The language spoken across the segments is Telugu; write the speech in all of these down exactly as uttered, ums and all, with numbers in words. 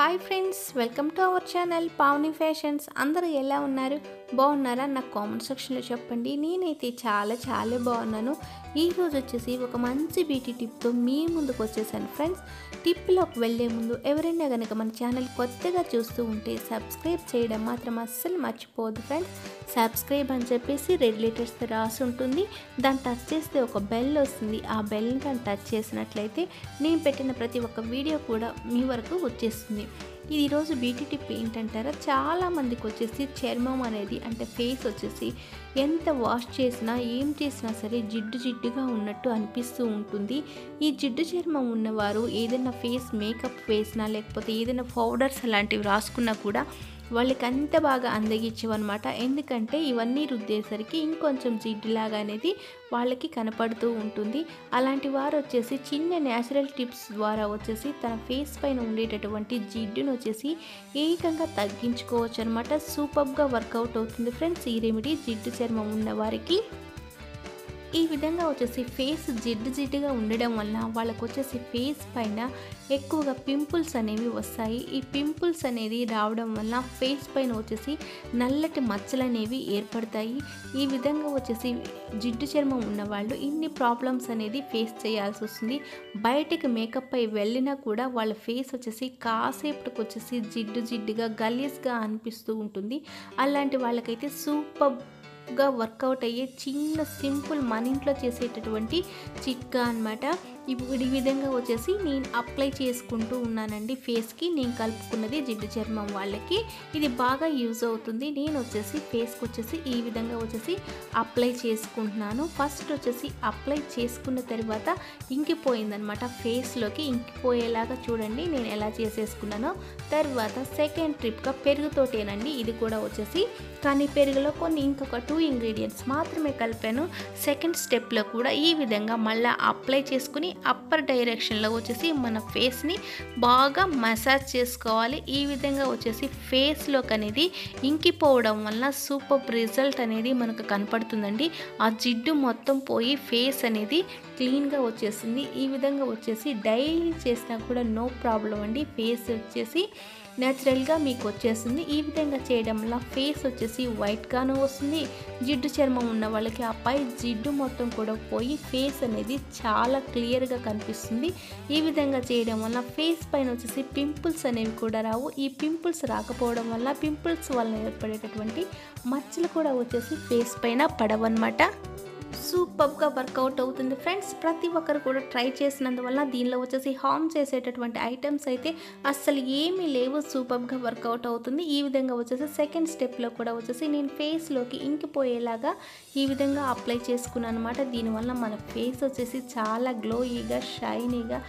High friends welcome to our channel Pavani fashions अंदरू एला उन्नारू బాగున్నారా నా కామెంట్ సెక్షన్ లో చెప్పండి। నేనైతే చాలా చాలా బాగున్నాను। ఈ రోజు వచ్చేసి ఒక మంచి బ్యూటీ టిప్ తో మీ ముందుకు వచ్చేసాను ఫ్రెండ్స్। టిప్ లోకి వెళ్ళే ముందు ఎవరైనా గనుక మన ఛానల్ కొత్తగా చూస్తూ ఉంటే సబ్స్క్రైబ్ చేయడం మాత్రం అస్సలు మర్చిపోవద్దు ఫ్రెండ్స్। సబ్స్క్రైబ్ అని చెప్పేసి రెడ్ లెటర్స్ తో రాసి ఉంటుంది, దాన్ని టచ్ చేస్తే ఒక బెల్ వస్తుంది। ఆ బెల్ ని టచ్ చేసినట్లయితే నేను పెట్టిన ప్రతి ఒక్క వీడియో కూడా మీ వరకు వచ్చేస్తుంది। ఈ రోజు బ్యూటీ టిప్ ఏంటంటారా, చాలా మందికి వచ్చేసి చర్మం అనేది అంటే ఫేస్ వచ్చేసి ఎంత వాష్ చేసినా ఏం చేసినా సరే జిడ్డు జిడ్డుగా ఉన్నట్టు అనిపిస్తూ ఉంటుంది। ఈ జిడ్డు చర్మం ఉన్నవారు ఏదైనా ఫేస్ మేకప్ వేసినా లేకపోతే ఏదైనా పౌడర్స్ అలాంటివి రాసుకున్నా కూడా వాళ్ళకి అంత బాగా అందగించవన్నమాట। ఎందుకంటే ఇవన్నీ రుద్దేసరికి ఇంకొంచెం జిడ్డులాగా అనేది వాళ్ళకి కనపడుతూ ఉంటుంది। అలాంటి వారు వచ్చేసి చిన్న న్యాచురల్ టిప్స్ ద్వారా వచ్చేసి తన ఫేస్ పైన ఉండేటటువంటి జిడ్డును వచ్చేసి ఏకంగా తగ్గించుకోవచ్చు అనమాట। సూపర్గా వర్కౌట్ అవుతుంది ఫ్రెండ్స్ ఈ రెమెడీ జిడ్డు చర్మం ఉన్న వారికి। ఈ విధంగా వచ్చేసి ఫేస్ జిడ్డు జిడ్డుగా ఉండడం వల్ల వాళ్ళకు వచ్చేసి ఫేస్ పైన ఎక్కువగా పింపుల్స్ అనేవి వస్తాయి। ఈ పింపుల్స్ అనేది రావడం వల్ల ఫేస్ పైన వచ్చేసి నల్లటి మచ్చలు అనేవి ఏర్పడతాయి। ఈ విధంగా వచ్చేసి జిడ్డు చర్మం ఉన్నవాళ్ళు ఇన్ని ప్రాబ్లమ్స్ అనేది ఫేస్ చేయాల్సి వస్తుంది। బయటకు మేకప్ అయి వెళ్ళినా కూడా వాళ్ళ ఫేస్ వచ్చేసి కాసేపటికి వచ్చేసి జిడ్డు జిడ్డుగా గలీజ్గా అనిపిస్తూ ఉంటుంది। అలాంటి వాళ్ళకైతే సూపర్ గా వర్కౌట్ అయ్యే చిన్న సింపుల్ మన ఇంట్లో చేసేటటువంటి చిట్కా అన్నమాట। ఇప్పుడు ఈ విధంగా వచ్చేసి నేను అప్లై చేసుకుంటూ ఉన్నానండి ఫేస్కి। నేను కలుపుకున్నది జిడ్డు చర్మం వాళ్ళకి ఇది బాగా యూజ్ అవుతుంది। నేను వచ్చేసి ఫేస్కి వచ్చేసి ఈ విధంగా వచ్చేసి అప్లై చేసుకుంటున్నాను। ఫస్ట్ వచ్చేసి అప్లై చేసుకున్న తర్వాత ఇంకిపోయిందనమాట, ఫేస్లోకి ఇంకిపోయేలాగా చూడండి నేను ఎలా చేసేసుకున్నానో। తర్వాత సెకండ్ ట్రిప్గా పెరుగుతోటేనండి ఇది కూడా వచ్చేసి, కానీ పెరుగులో కొన్ని ఇంకొక టూ ఇంగ్రీడియంట్స్ మాత్రమే కలిపాను। సెకండ్ స్టెప్లో కూడా ఈ విధంగా మళ్ళీ అప్లై చేసుకుని అప్పర్ డైరెక్షన్లో వచ్చేసి మన ఫేస్ని బాగా మసాజ్ చేసుకోవాలి। ఈ విధంగా వచ్చేసి ఫేస్లోకి అనేది ఇంకిపోవడం వల్ల సూపర్ రిజల్ట్ అనేది మనకు కనపడుతుందండి। ఆ జిడ్డు మొత్తం పోయి ఫేస్ అనేది క్లీన్గా వచ్చేసింది। ఈ విధంగా వచ్చేసి డైలీ చేసినా కూడా నో ప్రాబ్లం అండి, ఫేస్ వచ్చేసి న్యాచురల్గా మీకు వచ్చేస్తుంది। ఈ విధంగా చేయడం వల్ల ఫేస్ వచ్చేసి వైట్గాను వస్తుంది, జిడ్డు చర్మం ఉన్న వాళ్ళకి ఆ పై జిడ్డు మొత్తం కూడా పోయి ఫేస్ అనేది చాలా క్లియర్గా కనిపిస్తుంది। ఈ విధంగా చేయడం వల్ల ఫేస్ పైన వచ్చేసి పింపుల్స్ అనేవి కూడా రావు। ఈ పింపుల్స్ రాకపోవడం వల్ల పింపుల్స్ వల్ల ఏర్పడేటటువంటి మచ్చలు కూడా వచ్చేసి ఫేస్ పైన పడవన్నమాట। సూపర్గా వర్కౌట్ అవుతుంది ఫ్రెండ్స్। ప్రతి ఒక్కరు కూడా ట్రై చేసినందువల్ల దీనిలో వచ్చేసి హామ్ చేసేటటువంటి ఐటమ్స్ అయితే అస్సలు ఏమీ లేవు, సూపర్గా వర్కౌట్ అవుతుంది। ఈ విధంగా వచ్చేసి సెకండ్ స్టెప్లో కూడా వచ్చేసి నేను ఫేస్లోకి ఇంకిపోయేలాగా ఈ విధంగా అప్లై చేసుకున్నాను అనమాట। దీనివల్ల మన ఫేస్ వచ్చేసి చాలా గ్లోయీగా షైనీగా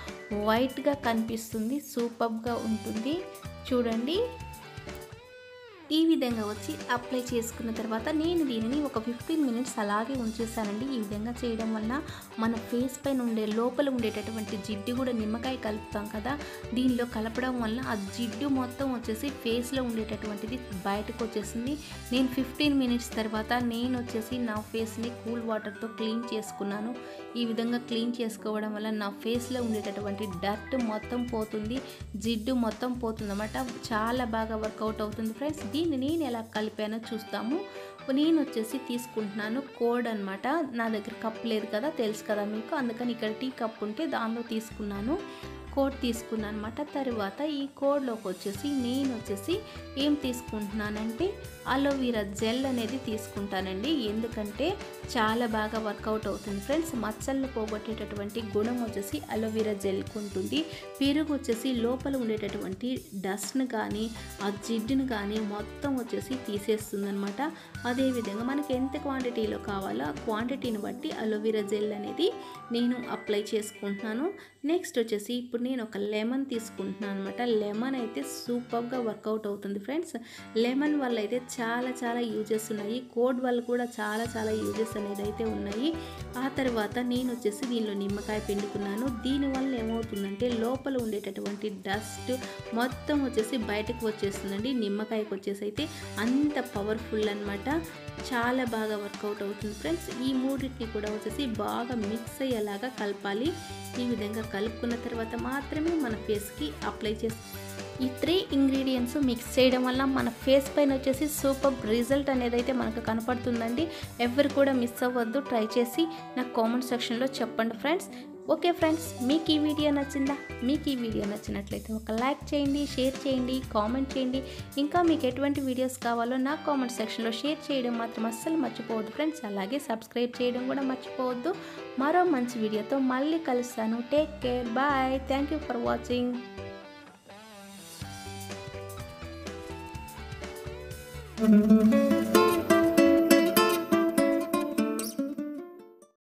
వైట్గా కనిపిస్తుంది, సూపర్గా ఉంటుంది చూడండి। ఈ విధంగా వచ్చి అప్లై చేసుకున్న తర్వాత నేను దీనిని ఒక ఫిఫ్టీన్ మినిట్స్ అలాగే ఉంచేసానండి। ఈ విధంగా చేయడం వల్ల మన ఫేస్ పైన ఉండే లోపల ఉండేటటువంటి జిడ్డు కూడా, నిమ్మకాయ కలుపుతాం కదా దీనిలో కలపడం వల్ల ఆ జిడ్డు మొత్తం వచ్చేసి ఫేస్లో ఉండేటటువంటిది బయటకు వచ్చేసింది। నేను ఫిఫ్టీన్ మినిట్స్ తర్వాత నేను వచ్చేసి నా ఫేస్ని కూల్ వాటర్తో క్లీన్ చేసుకున్నాను। ఈ విధంగా క్లీన్ చేసుకోవడం వల్ల నా ఫేస్లో ఉండేటటువంటి డర్ట్ మొత్తం పోతుంది, జిడ్డు మొత్తం పోతుంది అన్నమాట। చాలా బాగా వర్కౌట్ అవుతుంది ఫ్రెండ్స్। దీన్ని నేను ఎలా కలిపానో చూస్తాము। నేను వచ్చేసి తీసుకుంటున్నాను కోడ్ అనమాట, నా దగ్గర కప్పు లేదు కదా తెలుసు కదా మీకు, అందుకని ఇక్కడ టీ కప్పు ఉంటే దానిలో తీసుకున్నాను, కోడ్ తీసుకున్నాను అనమాట। తర్వాత ఈ కోడ్లోకి వచ్చేసి నేను వచ్చేసి ఏం తీసుకుంటున్నానంటే అలోవీరా జెల్ అనేది తీసుకుంటానండి। ఎందుకంటే చాలా బాగా వర్కౌట్ అవుతుంది ఫ్రెండ్స్, మచ్చలను పోగొట్టేటటువంటి గుణం వచ్చేసి అలోవీరా జెల్కి ఉంటుంది। పెరుగు వచ్చేసి లోపల ఉండేటటువంటి డస్ట్ను కానీ ఆ జిడ్డును కానీ మొత్తం వచ్చేసి తీసేస్తుంది అనమాట। అదేవిధంగా మనకి ఎంత క్వాంటిటీలో కావాలో ఆ క్వాంటిటీని బట్టి అలోవీరా జెల్ అనేది నేను అప్లై చేసుకుంటున్నాను। నెక్స్ట్ వచ్చేసి ఇప్పుడు నేను ఒక లెమన్ తీసుకుంటున్నాను అనమాట। లెమన్ అయితే సూపర్గా వర్కౌట్ అవుతుంది ఫ్రెండ్స్। లెమన్ వల్ల అయితే చాలా చాలా యూజెస్ ఉన్నాయి, కోడ్ వల్ల కూడా చాలా చాలా యూజెస్ అనేది అయితే ఉన్నాయి। ఆ తర్వాత నేను వచ్చేసి దీనిలో నిమ్మకాయ పిండుకున్నాను। దీనివల్ల ఏమవుతుందంటే లోపల ఉండేటటువంటి డస్ట్ మొత్తం వచ్చేసి బయటకు వచ్చేస్తుందండి, నిమ్మకాయకు వచ్చేసి అయితే అంత పవర్ఫుల్ అనమాట। చాలా బాగా వర్కౌట్ అవుతుంది ఫ్రెండ్స్। ఈ మూడింటిని కూడా వచ్చేసి బాగా మిక్స్ అయ్యేలాగా కలపాలి। ఈ విధంగా కలుపుకున్న తర్వాత మాత్రమే మన ఫేస్కి అప్లై చేసు ఈ త్రీ ఇంగ్రీడియెంట్స్ మిక్స్ చేయడం వల్ల మన ఫేస్ పైన వచ్చేసి సూపర్ రిజల్ట్ అనేది అయితే మనకు కనబడుతుందండి. ఎవరు కూడా మిస్ అవ్వద్దు, ట్రై చేసి నాకు కామెంట్ సెక్షన్లో చెప్పండి ఫ్రెండ్స్. ఓకే ఫ్రెండ్స్, మీకు ఈ వీడియో నచ్చిందా? మీకు ఈ వీడియో నచ్చినట్లయితే ఒక లైక్ చేయండి, షేర్ చేయండి, కామెంట్ చేయండి. ఇంకా మీకు ఎటువంటి వీడియోస్ కావాలో నా కామెంట్ సెక్షన్లో షేర్ చేయడం మాత్రం అస్సలు మర్చిపోవద్దు ఫ్రెండ్స్. అలాగే సబ్స్క్రైబ్ చేయడం కూడా మర్చిపోవద్దు. మరో మంచి వీడియోతో మళ్ళీ కలుస్తాను. Take care, bye, thank you for watching. Thank you.